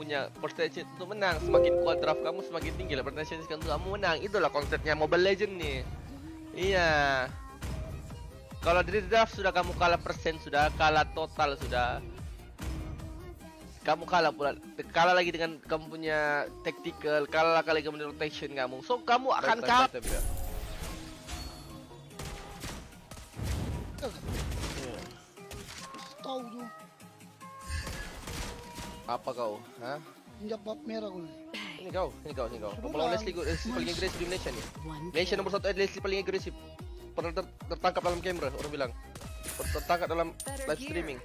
punya percentage untuk menang. Semakin kuat draft kamu, semakin tinggi lah percentage untuk kamu menang. Itulah konsepnya Mobile Legends nih. Iya. Kalau dari draft sudah kamu kalah persen, sudah kalah total, sudah kamu kalah pula, kalah lagi dengan kamu punya tactical, kalah lagi dengan rotation kamu, so kamu akan kalah. Tahu tuh apa kau? Hah? Injak bab merah kau. Ini kau. Pemain Leslie paling agresif di Malaysia nih. Malaysia nomor 1 Leslie paling agresif. Pernah tertangkap dalam kamera, orang bilang. Tertangkap dalam live streaming.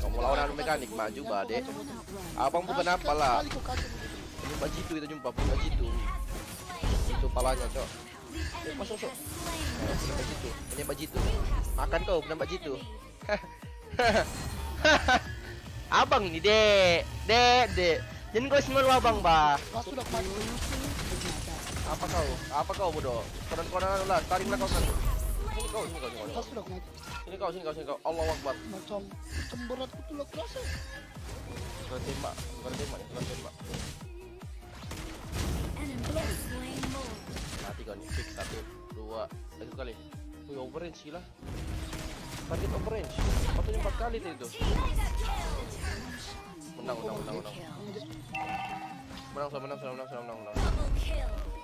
Kamu lawan anu mekanik maju badek. Abang bukan apa lah. Jumpa jitu itu jumpa jitu. Itu palanya cok. Masuk cok. Penyebab jitu. Makan kau penyebab jitu. Abang ini dek. Jangan kau semua lu abang bah. Apa kau bodoh? Koran-koran lah. Tariklah kau sana. Sini kau. Allah Akbar. Macam beratku tuh lah kerasa. Bukan tembak. Mati kau nih, fix 1, 2, 3 kali. Wih, overrange gila. Target overrange. Patutnya 4 kali tadi tuh. Menang.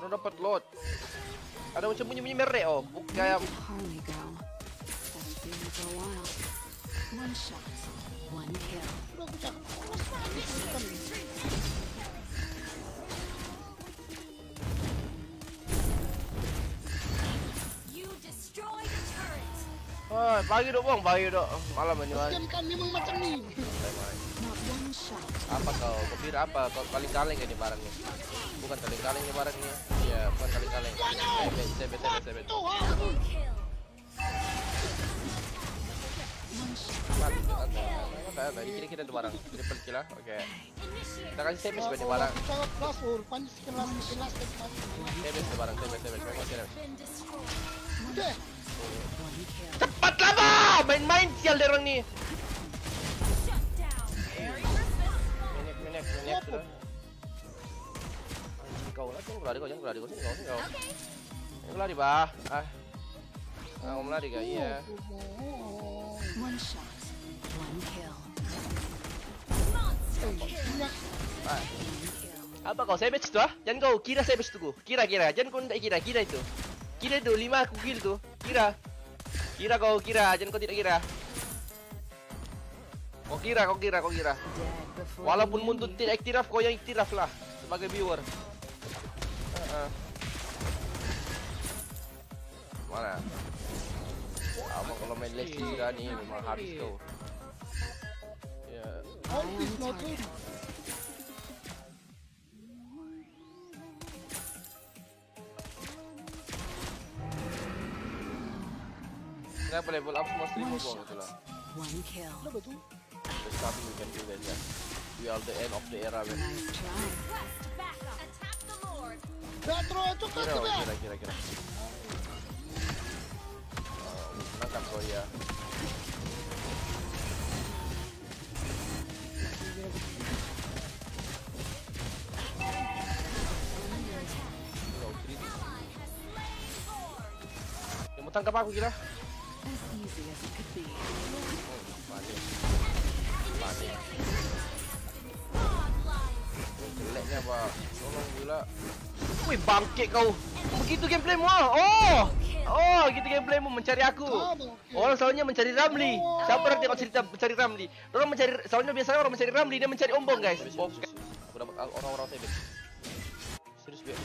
Udah dapat load. Ada macam bunyi merek oh, bukan. Oh, pagi dok, malam ini. Memang macam ni. Apa kau? Kopir apa? Kau kaleng-kaleng ya di barangnya? Bukan kaleng-kaleng di barangnya. Iya, bukan kaleng-kaleng. Sebet. Mati. Kira-kira di barang. Triple kill lah. Okey. Kita kasih sebet sebagai barang. Sebet di barang. Cepatlah bah! Main-main sial dia orang ni. Next. Jangan kau lari. Kau lari bah. Kamu lari gak? Iya. One shot, one kill. Apa kau savage tu? Jangan kau kira savage tu. Kira. Jangan kau tidak kira itu. Kira tu 5 aku kill tu. Kira kau. Jangan kau tidak kira. Kau kira. Walaupun muntut tidak iktiraf, kau yang iktiraf lah sebagai viewer. Mana? Kamu kalau main Leslie dah ni memang habis kau. Ya. Kenapa level up semua streamer kau itulah? Kenapa tu? There's nothing we can do then, yeah. We are the end of the era, man. Kira. Menangkap kau, ya. Dia mau tangkap aku, gila. Jeleknya bang, tolong gila. Wih bangkit kau. Begitu gameplay mu. Oh, gitu gameplay mu mencari aku. Orang selalunya mencari Ramli. Siapa orang tengok cerita mencari Ramli? Orang mencari, selalunya biasanya orang mencari Ramli, dia mencari Ombong guys. Aku dapat orang-orang tebet. Serius biar.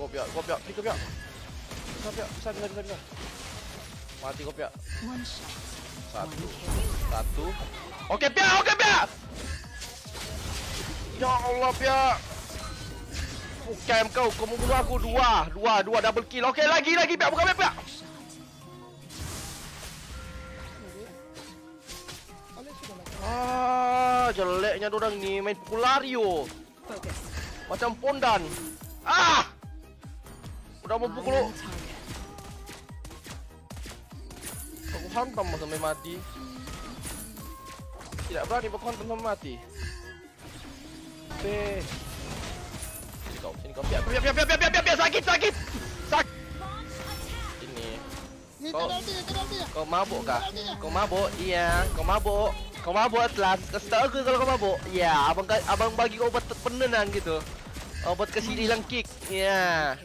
Kopiak, bisa. Mati kopiak. Satu. Oke piak. Ya Allah piak. Bukan kau membunuh aku dua double kill. Oke lagi piak, bukan piak. kayaknya dorang nih main pukulario. Macam pondan. Ah! Udah mau pukul lo. Aku hantam sampai mati. Tidak berani aku hantam sampai mati. Teh. Sini kau, biar sakit. Kau mabuk kah? Kau mabuk? Iya, kau mabuk. Kau mabuk Atlas. Kasih tahu aku kalau kau mabuk. Iya, abang bagi kau obat penenang gitu. Obat kasih hilang kick. Iya.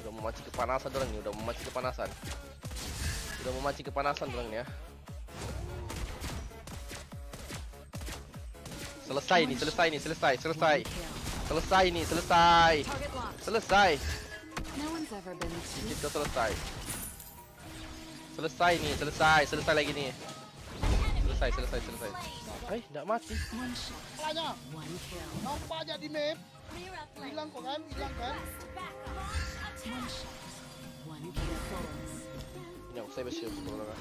Udah memacu kepanasan orang nih, ya. Selesai nih, enggak mati. Nampak aja di map. Hilang kan? Yang saya bersiap sebenarnya.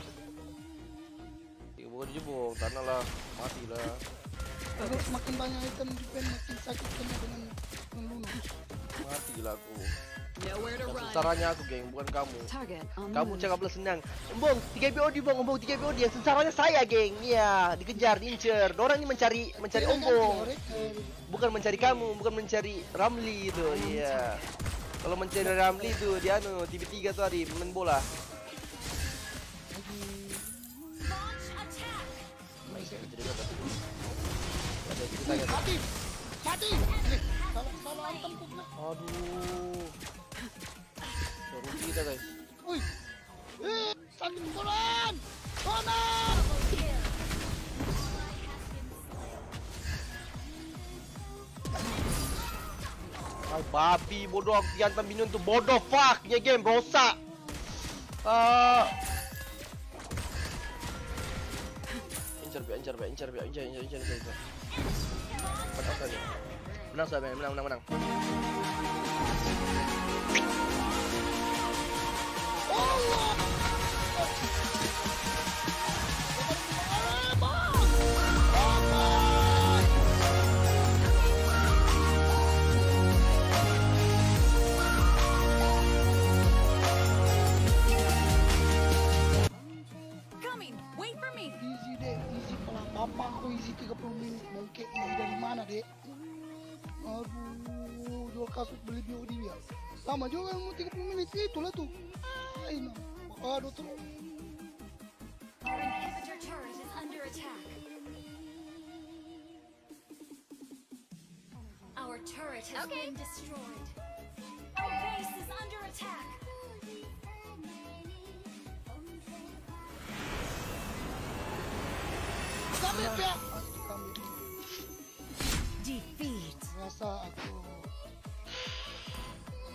Jebol, karena lah mati lah. Terus makin banyak item di pen makin sakit kena dengan Lunox. Mati lah aku. Sensaranya aku geng, bukan kamu. Kamu cakaplah senang. Embong, 3 BOD bang, Embong 3 BOD. Sensaranya saya geng, iya dikejar, diincer. Orang ini mencari Embong. Bukan mencari kamu, bukan mencari Ramli itu, iya. Kalau mencari Ramli itu dia anu tiba-tiba tadi main bola. Mati. Salah antemku. Aduh. Seru kita guys. Wih. Sakit pukulan. Honor. Babi bodoh aku diantam biniun tuh bodoh fucknya game rosak. Incer. Menang. Allah. Coming, wait for me. Easy deh, easy pelan papa aku easy 30 menit mungkin dari mana deh? Aduh, jual kasut beli BOD dia. Sama juga yang 30 menit itulah tuh. Aina. Aduh tuh. Our turret has been destroyed. Our base is under attack. Defeat. Rasa aku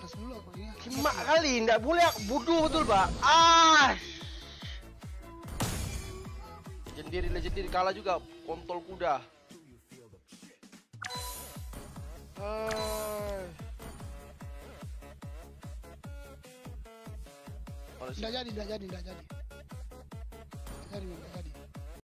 terus dulu aku ya. Cuma kali enggak boleh bodoh betul, Pak. Ah. Legendary kalah juga kontol kuda. Enggak jadi.